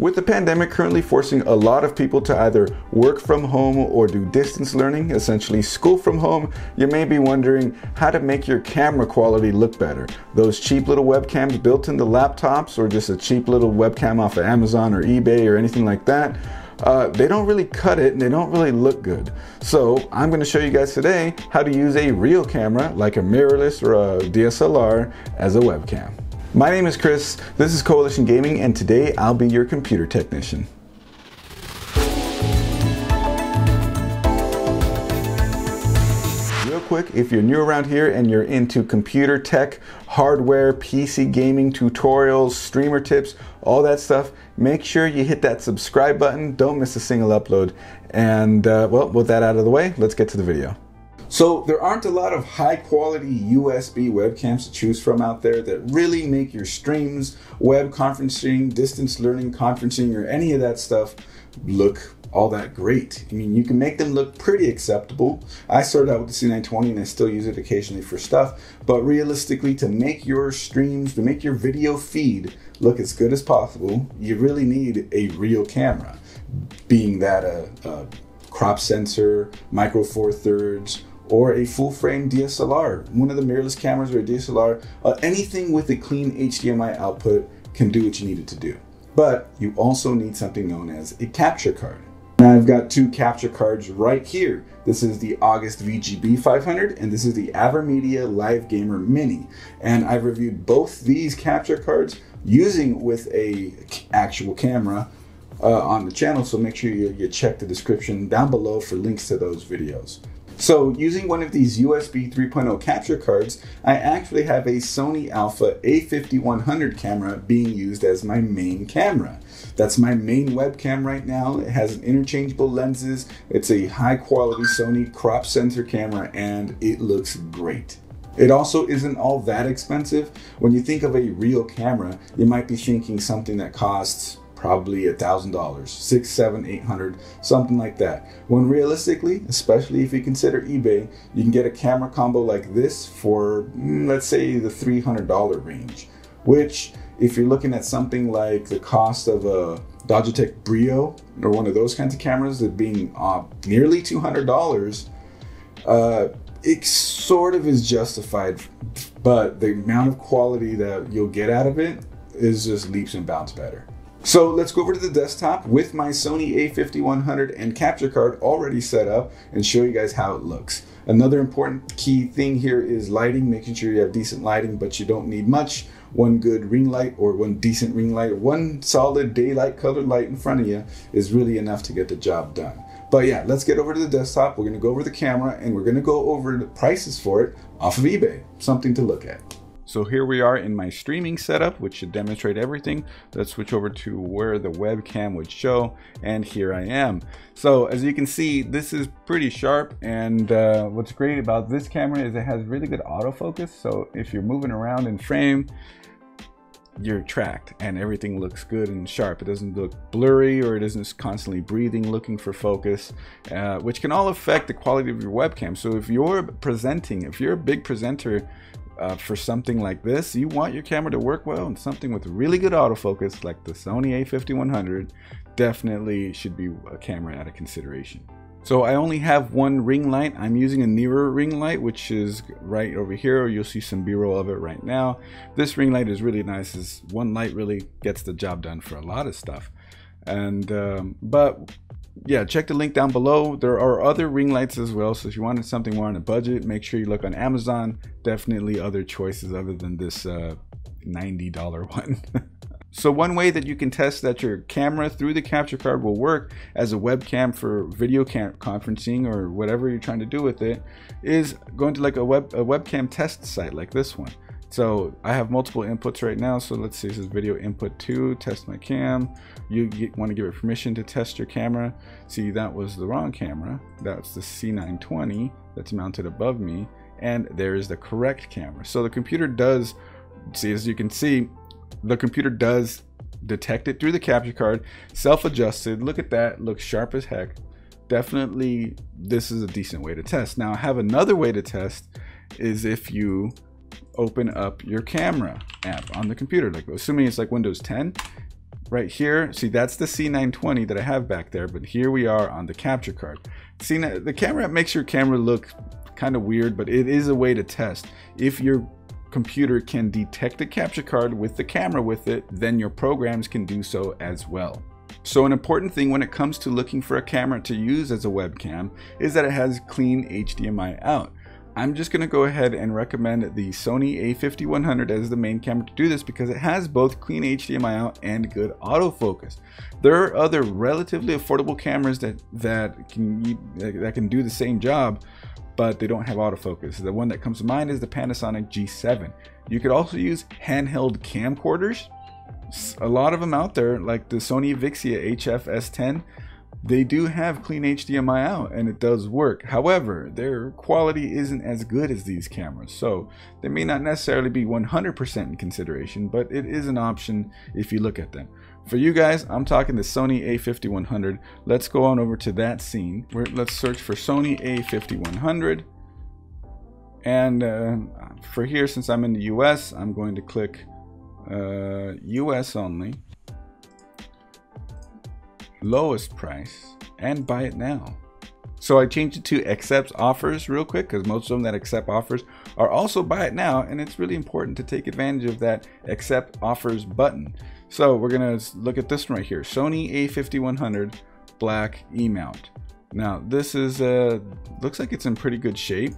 With the pandemic currently forcing a lot of people to either work from home or do distance learning, essentially school from home, you may be wondering how to make your camera quality look better. Those cheap little webcams built into laptops, or just a cheap little webcam off of Amazon or eBay or anything like that, they don't really cut it and they don't really look good. So I'm going to show you guys today how to use a real camera like a mirrorless or a DSLR as a webcam. My name is Chris, this is Coalition Gaming, and today I'll be your computer technician. Real quick, if you're new around here and you're into computer tech, hardware, PC gaming, tutorials, streamer tips, all that stuff, make sure you hit that subscribe button, don't miss a single upload. And well, with that out of the way, let's get to the video. So there aren't a lot of high quality USB webcams to choose from out there that really make your streams, web conferencing, distance learning conferencing, or any of that stuff look all that great. I mean, you can make them look pretty acceptable. I started out with the C920 and I still use it occasionally for stuff, but realistically, to make your streams, to make your video feed look as good as possible, you really need a real camera, being that a crop sensor, micro four thirds, or a full frame DSLR, one of the mirrorless cameras or a DSLR, anything with a clean HDMI output can do what you need it to do. But you also need something known as a capture card. Now I've got two capture cards right here. This is the August VGB 500 and this is the Avermedia Live Gamer Mini. And I've reviewed both these capture cards using with an actual camera on the channel, so make sure you check the description down below for links to those videos. So using one of these USB 3.0 capture cards, I actually have a Sony Alpha A5100 camera being used as my main camera. That's my main webcam right now. It has interchangeable lenses. It's a high quality Sony crop sensor camera and it looks great. It also isn't all that expensive. When you think of a real camera, you might be thinking something that costs probably $1,000, $600, $700, $800, something like that. When realistically, especially if you consider eBay, you can get a camera combo like this for, let's say, the $300 range, which if you're looking at something like the cost of a Logitech Brio or one of those kinds of cameras that being nearly $200, it sort of is justified, but the amount of quality that you'll get out of it is just leaps and bounds better. So let's go over to the desktop with my Sony A5100 and capture card already set up and show you guys how it looks. Another important key thing here is lighting, making sure you have decent lighting, but you don't need much. One good ring light or one decent ring light, one solid daylight colored light in front of you is really enough to get the job done. But yeah, let's get over to the desktop. We're gonna go over the camera and we're gonna go over the prices for it off of eBay, something to look at. So here we are in my streaming setup, which should demonstrate everything. Let's switch over to where the webcam would show, and here I am. So as you can see, this is pretty sharp, and what's great about this camera is it has really good autofocus, so if you're moving around in frame, you're tracked and everything looks good and sharp. It doesn't look blurry or it isn't constantly breathing looking for focus, which can all affect the quality of your webcam. So if you're presenting, if you're a big presenter, for something like this, you want your camera to work well, and something with really good autofocus like the Sony A5100 definitely should be a camera out of consideration. So I only have one ring light. I'm using a Neewer ring light, which is right over here. You'll see some B-roll of it right now. This ring light is really nice. It's one light, really gets the job done for a lot of stuff. And but yeah, check the link down below. There are other ring lights as well, so if you wanted something more on a budget, make sure you look on Amazon. Definitely other choices other than this $90 one. So one way that you can test that your camera through the capture card will work as a webcam for video conferencing or whatever you're trying to do with it is going to like a webcam test site like this one. So I have multiple inputs right now. So let's see, this is video input 2, test my cam. You want to give it permission to test your camera. See, that was the wrong camera. That's the C920 that's mounted above me. And there is the correct camera. So the computer does, see, as you can see, the computer does detect it through the capture card, self-adjusted. Look at that, looks sharp as heck. Definitely, this is a decent way to test. Now I have another way to test is if you open up your camera app on the computer, like assuming it's like Windows 10, right here. See, that's the C920 that I have back there, but here we are on the capture card. See, the camera app makes your camera look kind of weird, but it is a way to test. If your computer can detect a capture card with the camera with it, then your programs can do so as well. So an important thing when it comes to looking for a camera to use as a webcam is that it has clean HDMI out. I'm just going to go ahead and recommend the Sony A5100 as the main camera to do this because it has both clean HDMI out and good autofocus. There are other relatively affordable cameras that can do the same job, but they don't have autofocus. The one that comes to mind is the Panasonic G7. You could also use handheld camcorders. A lot of them out there, like the Sony Vixia HF-S10, they do have clean HDMI out and it does work. However, their quality isn't as good as these cameras, so they may not necessarily be 100% in consideration, but it is an option if you look at them. For you guys, I'm talking the Sony A5100. Let's go on over to that scene. Let's search for Sony A5100. And for here, since I'm in the US, I'm going to click US only. Lowest price and buy it now. So I changed it to accepts offers real quick because most of them that accept offers are also buy it now, and it's really important to take advantage of that accept offers button. So we're gonna look at this one right here, Sony A5100 black E-mount. Now this is looks like it's in pretty good shape.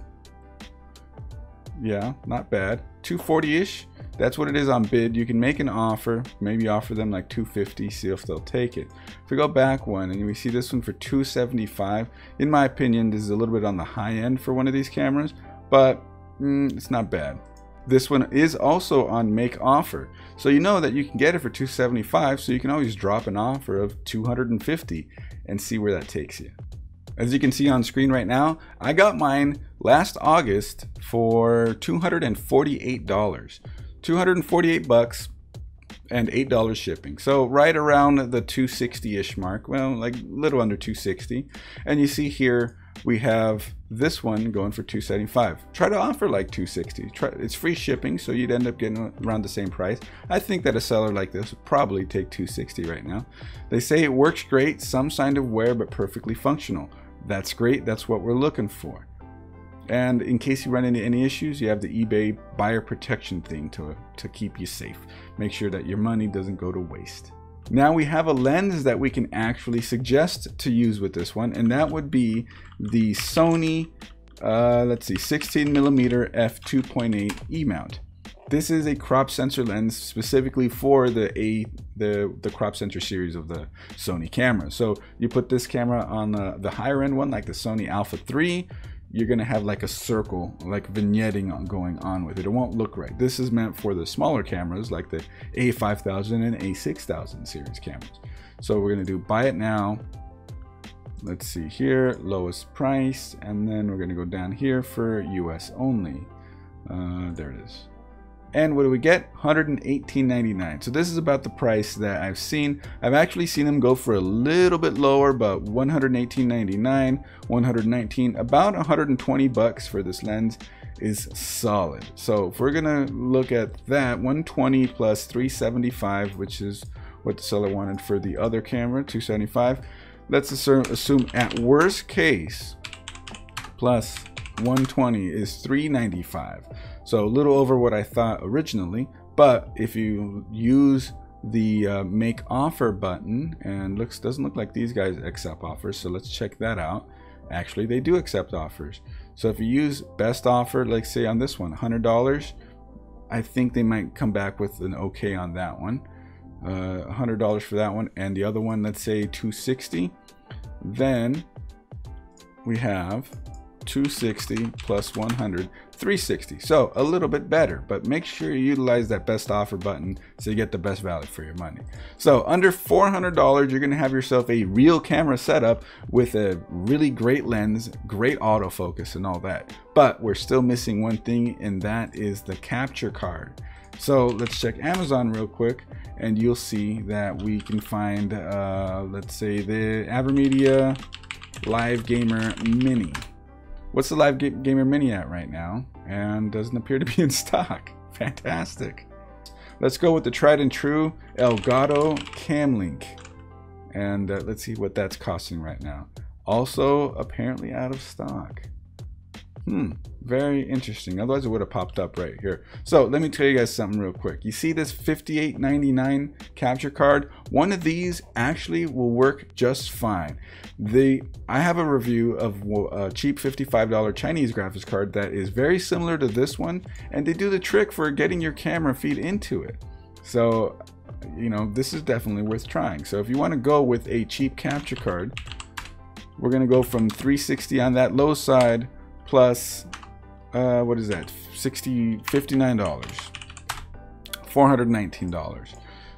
Yeah, not bad. 240-ish, that's what it is on bid. You can make an offer, maybe offer them like 250, see if they'll take it. If we go back one and we see this one for 275, in my opinion this is a little bit on the high end for one of these cameras, but it's not bad. This one is also on make offer, so you know that you can get it for 275, so you can always drop an offer of 250 and see where that takes you. As you can see on screen right now, I got mine last August for $248. 248 bucks and $8 shipping. So right around the 260-ish mark. Well, like a little under 260. And you see here we have this one going for 275. Try to offer like 260. It's free shipping, so you'd end up getting around the same price. I think that a seller like this would probably take 260 right now. They say it works great, some sign of wear, but perfectly functional. That's great. That's what we're looking for. And in case you run into any issues, you have the eBay buyer protection thing to keep you safe. Make sure that your money doesn't go to waste. Now we have a lens that we can actually suggest to use with this one, and that would be the Sony, let's see, 16mm f2.8 E-mount. This is a crop sensor lens specifically for the crop sensor series of the Sony camera. So you put this camera on the higher end one, like the Sony Alpha 3, you're gonna have like a circle, like vignetting going on with it. It won't look right. This is meant for the smaller cameras like the A5000 and A6000 series cameras. So we're gonna do buy it now. Let's see here, lowest price, and then we're gonna go down here for US only. There it is. And what do we get? $118.99. So this is about the price that I've seen. I've actually seen them go for a little bit lower, but $118.99, $119, about 120 bucks for this lens is solid. So if we're gonna look at that, 120 plus 375, which is what the seller wanted for the other camera, 275. Let's assume at worst case, plus 120 is 395. So a little over what I thought originally, but if you use the make offer button, and doesn't look like these guys accept offers, so let's check that out. Actually, they do accept offers. So if you use best offer, like say on this one, $100, I think they might come back with an okay on that one. $100 for that one, and the other one, let's say 260. Then we have 260 plus 100, 360. So a little bit better, but make sure you utilize that best offer button so you get the best value for your money. So under $400, you're gonna have yourself a real camera setup with a really great lens, great autofocus and all that. But we're still missing one thing, and that is the capture card. So let's check Amazon real quick, and you'll see that we can find, let's say the Avermedia Live Gamer Mini. What's the Live Gamer Mini at right now? And doesn't appear to be in stock. Fantastic. Let's go with the tried and true Elgato Cam Link. And let's see what that's costing right now. Also apparently out of stock. Very interesting. Otherwise it would have popped up right here. So let me tell you guys something real quick. You see this $58.99 capture card? One of these actually will work just fine. I have a review of a cheap $55 Chinese graphics card that is very similar to this one, and they do the trick for getting your camera feed into it. So, you know, this is definitely worth trying. So if you want to go with a cheap capture card, we're going to go from 360 on that low side plus what is that, $59, $419.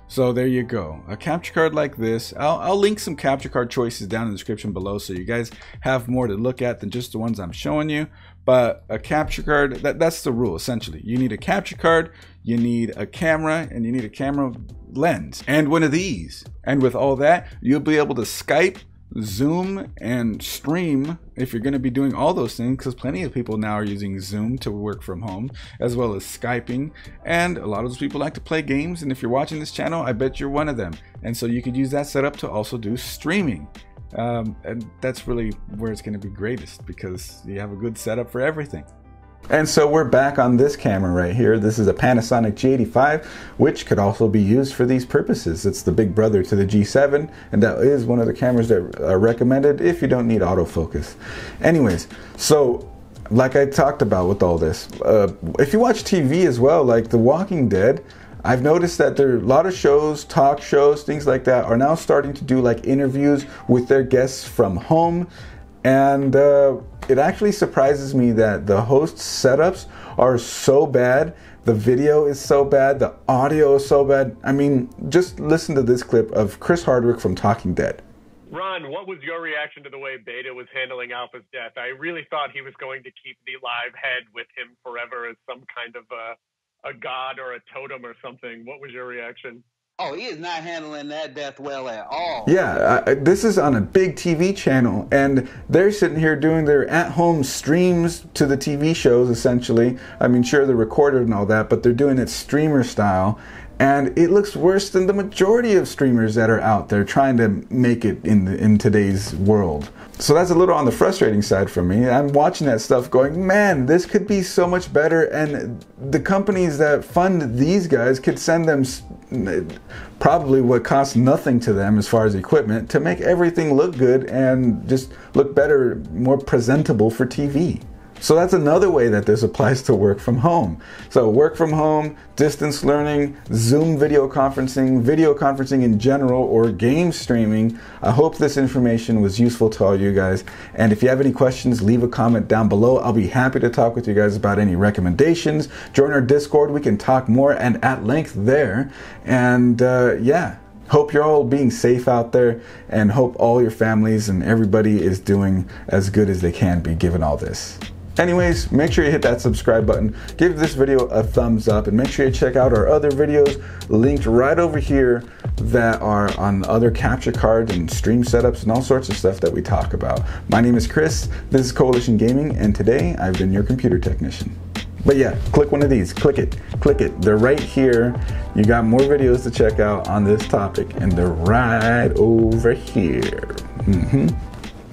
So there you go, a capture card like this. I'll link some capture card choices down in the description below so you guys have more to look at than just the ones I'm showing you. But a capture card, that's the rule essentially. You need a capture card, you need a camera, and you need a camera lens and one of these, and with all that you'll be able to Skype, Zoom, and stream if you're going to be doing all those things, because plenty of people now are using Zoom to work from home, as well as Skyping, and a lot of those people like to play games. And if you're watching this channel, I bet you're one of them, and so you could use that setup to also do streaming. And that's really where it's going to be greatest, because you have a good setup for everything. And so we're back on this camera right here. This is a Panasonic G85, which could also be used for these purposes. It's the big brother to the G7, and that is one of the cameras that are recommended if you don't need autofocus. Anyways, so like I talked about with all this, if you watch TV as well, like The Walking Dead, I've noticed that there are a lot of shows, talk shows, things like that, are now starting to do like interviews with their guests from home. And it actually surprises me that the host setups are so bad, the video is so bad, the audio is so bad. I mean, just listen to this clip of Chris Hardwick from Talking Dead. Ron, what was your reaction to the way Beta was handling Alpha's death? I really thought he was going to keep the live head with him forever as some kind of a god or a totem or something. What was your reaction? Oh, he is not handling that death well at all. Yeah, this is on a big TV channel, and they're sitting here doing their at-home streams to the TV shows, essentially. I mean, sure, they're recorded and all that, but they're doing it streamer style, and it looks worse than the majority of streamers that are out there trying to make it in today's world. So that's a little on the frustrating side for me. I'm watching that stuff going, man, this could be so much better, and the companies that fund these guys could send them probably what costs nothing to them as far as equipment to make everything look good and just look better, more presentable for TV. So that's another way that this applies to work from home. So work from home, distance learning, Zoom video conferencing in general, or game streaming. I hope this information was useful to all you guys. And if you have any questions, leave a comment down below. I'll be happy to talk with you guys about any recommendations. Join our Discord. We can talk more and at length there. And yeah, hope you're all being safe out there, and hope all your families and everybody is doing as good as they can be given all this. Anyways, make sure you hit that subscribe button, give this video a thumbs up, and make sure you check out our other videos linked right over here that are on other capture cards and stream setups and all sorts of stuff that we talk about. My name is Chris, this is Coalition Gaming, and today I've been your computer technician. But yeah, click one of these, click it, they're right here. You got more videos to check out on this topic, and they're right over here.